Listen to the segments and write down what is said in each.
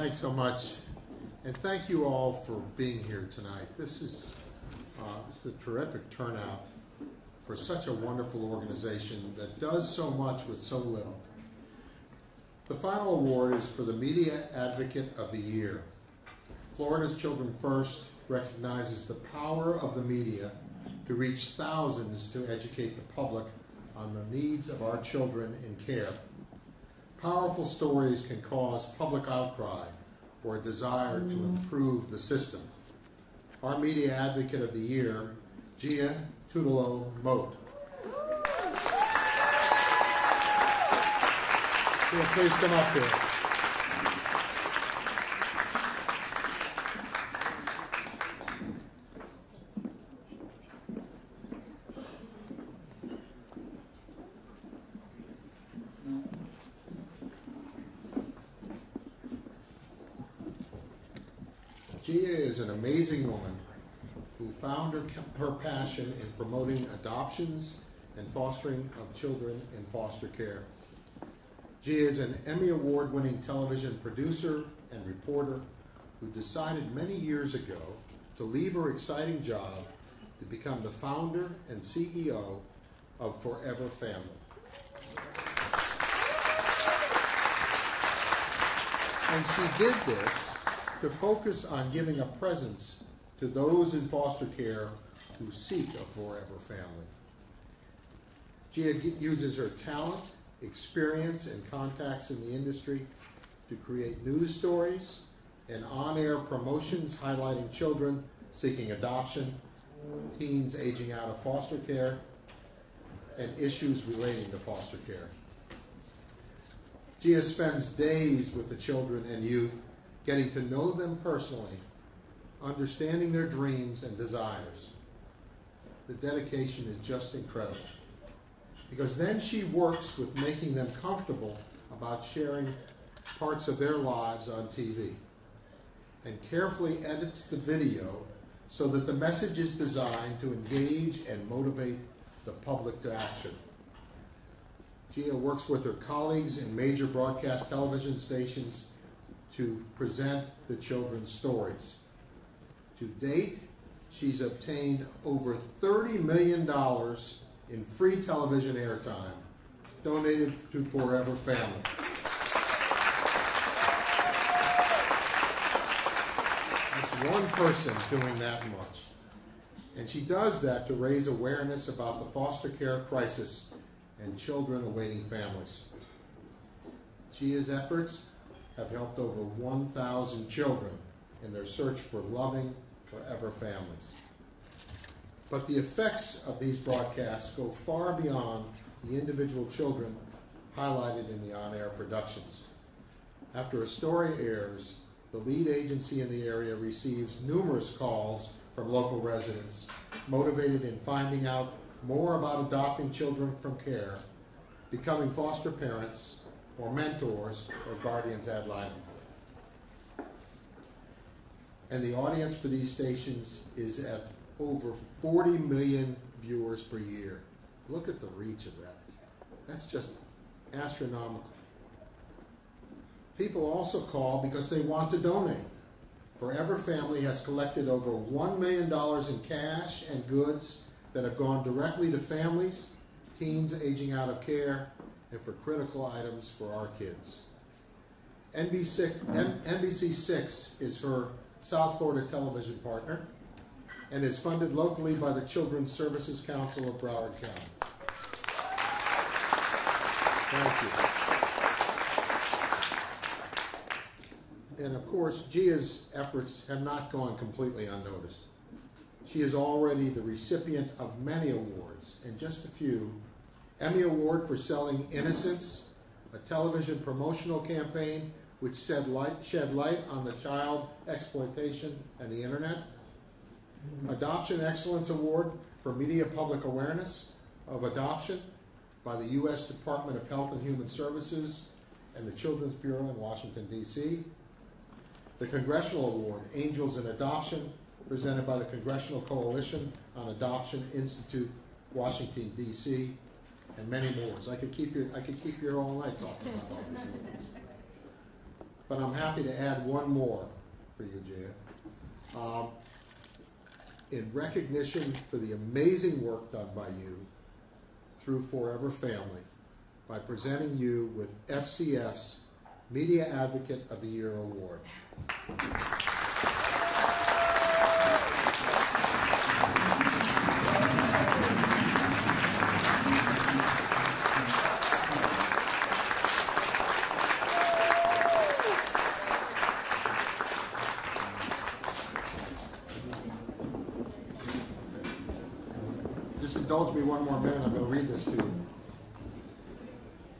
thanks so much. And thank you all for being here tonight. This is a terrific turnout for such a wonderful organization that does so much with so little. The final award is for the Media Advocate of the Year. Florida's Children First recognizes the power of the media to reach thousands to educate the public on the needs of our children in care. Powerful stories can cause public outcry or a desire to improve the system. Our Media Advocate of the Year, Gia Tutalo-Mote. Please come up here. An amazing woman who found her passion in promoting adoptions and fostering of children in foster care. Gia is an Emmy Award-winning television producer and reporter who decided many years ago to leave her exciting job to become the founder and CEO of Forever Family. And she did this to focus on giving a presence to those in foster care who seek a forever family. Gia uses her talent, experience, and contacts in the industry to create news stories and on-air promotions highlighting children seeking adoption, teens aging out of foster care, and issues relating to foster care. Gia spends days with the children and youth, getting to know them personally, understanding their dreams and desires. The dedication is just incredible, because then she works with making them comfortable about sharing parts of their lives on TV, and carefully edits the video so that the message is designed to engage and motivate the public to action. Gia works with her colleagues in major broadcast television stations to present the children's stories. To date, she's obtained over $30 million in free television airtime donated to Forever Family. It's one person doing that much. And she does that to raise awareness about the foster care crisis and children awaiting families. Gia's efforts have helped over 1,000 children in their search for loving, forever families. But the effects of these broadcasts go far beyond the individual children highlighted in the on-air productions. After a story airs, the lead agency in the area receives numerous calls from local residents motivated in finding out more about adopting children from care, becoming foster parents, or mentors, or guardians ad litem. And the audience for these stations is at over 40 million viewers per year. Look at the reach of that. That's just astronomical. People also call because they want to donate. Forever Family has collected over $1 million in cash and goods that have gone directly to families, teens aging out of care, and for critical items for our kids. NBC 6 is her South Florida television partner and is funded locally by the Children's Services Council of Broward County. Thank you. And of course, Gia's efforts have not gone completely unnoticed. She is already the recipient of many awards, and just a few: Emmy Award for Selling Innocence, a television promotional campaign which shed light on the child exploitation and the internet; Adoption Excellence Award for Media Public Awareness of Adoption by the U.S. Department of Health and Human Services and the Children's Bureau in Washington, D.C. The Congressional Award, Angels in Adoption, presented by the Congressional Coalition on Adoption Institute, Washington, D.C., and many more. So I could keep you here all night talking about all these awards. but I'm happy to add one more for you, Gia. In recognition for the amazing work done by you through Forever Family, by presenting you with FCF's Media Advocate of the Year Award. Indulge me one more minute, I'm going to read this to you.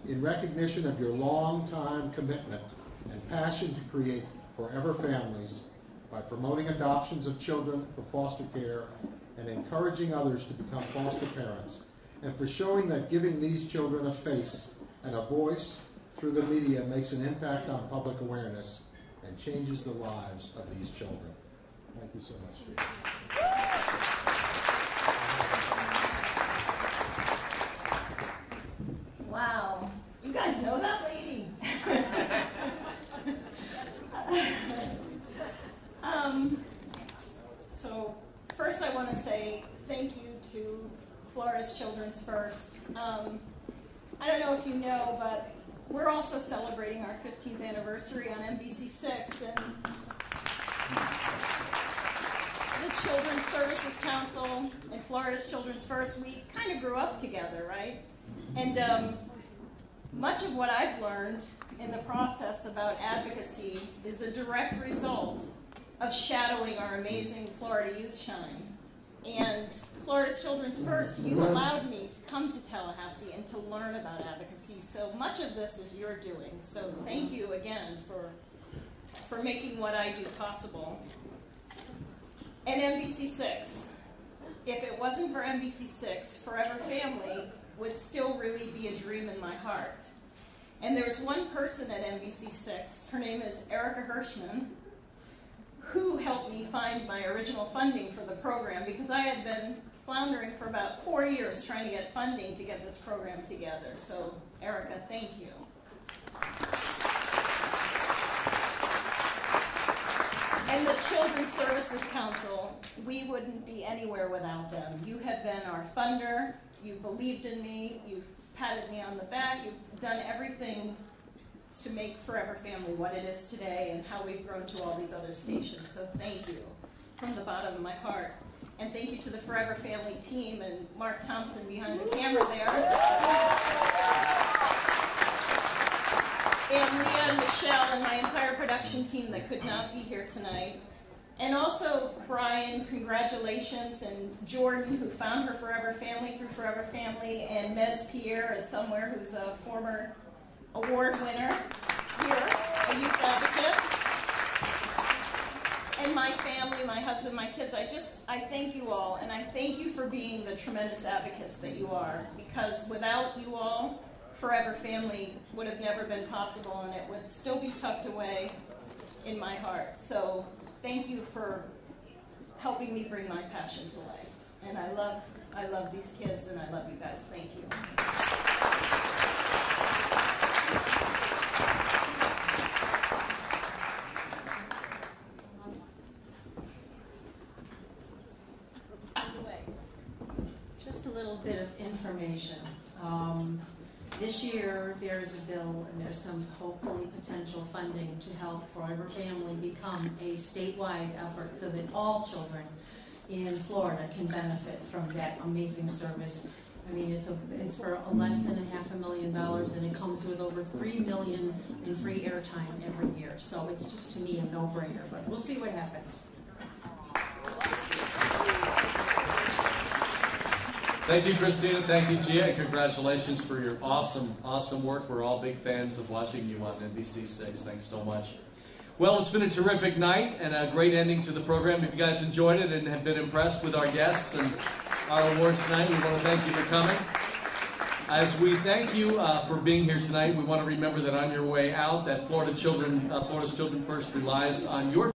In recognition of your long-time commitment and passion to create forever families by promoting adoptions of children from foster care and encouraging others to become foster parents, and for showing that giving these children a face and a voice through the media makes an impact on public awareness and changes the lives of these children. Thank you so much, Gia. Wow, you guys know that lady. So first I want to say thank you to Florida's Children's First. I don't know if you know, but we're also celebrating our 15th anniversary on NBC 6. And the Children's Services Council and Florida's Children's First, we kind of grew up together, right? And much of what I've learned in the process about advocacy is a direct result of shadowing our amazing Florida Youth Shine. And Florida's Children's First, you allowed me to come to Tallahassee and to learn about advocacy. So much of this is your doing. So thank you again for making what I do possible. And NBC 6. If it wasn't for NBC 6, Forever Family would still really be a dream in my heart. And there's one person at NBC 6, her name is Erica Hirschman, who helped me find my original funding for the program, because I had been floundering for about 4 years trying to get funding to get this program together. So Erica, thank you. And the Children's Services Council, we wouldn't be anywhere without them. You have been our funder. You believed in me, you've patted me on the back, you've done everything to make Forever Family what it is today and how we've grown to all these other stations. So thank you from the bottom of my heart. And thank you to the Forever Family team and Mark Thompson behind the camera there. And Leah and Michelle and my entire production team that could not be here tonight. And also, Brian, congratulations, and Jordan, who found her Forever Family through Forever Family, and Mes Pierre is somewhere who's a former award winner here, a youth advocate. And my family, my husband, my kids, I thank you all, and I thank you for being the tremendous advocates that you are, because without you all, Forever Family would have never been possible, and it would still be tucked away in my heart. So thank you for helping me bring my passion to life. And I love these kids, and I love you guys. Thank you. Just a little bit of information. This year, there is a bill, and there's some hopefully potential funding to help Forever Family become a statewide effort so that all children in Florida can benefit from that amazing service. I mean, it's for less than $500,000, and it comes with over $3 million in free airtime every year. So it's just, to me, a no-brainer, but we'll see what happens. Thank you, Christina. Thank you, Gia. And congratulations for your awesome, awesome work. We're all big fans of watching you on NBC 6. Thanks so much. Well, it's been a terrific night and a great ending to the program. If you guys enjoyed it and have been impressed with our guests and our awards tonight, we want to thank you for coming. As we thank you for being here tonight, we want to remember that on your way out, that Florida's Children First relies on your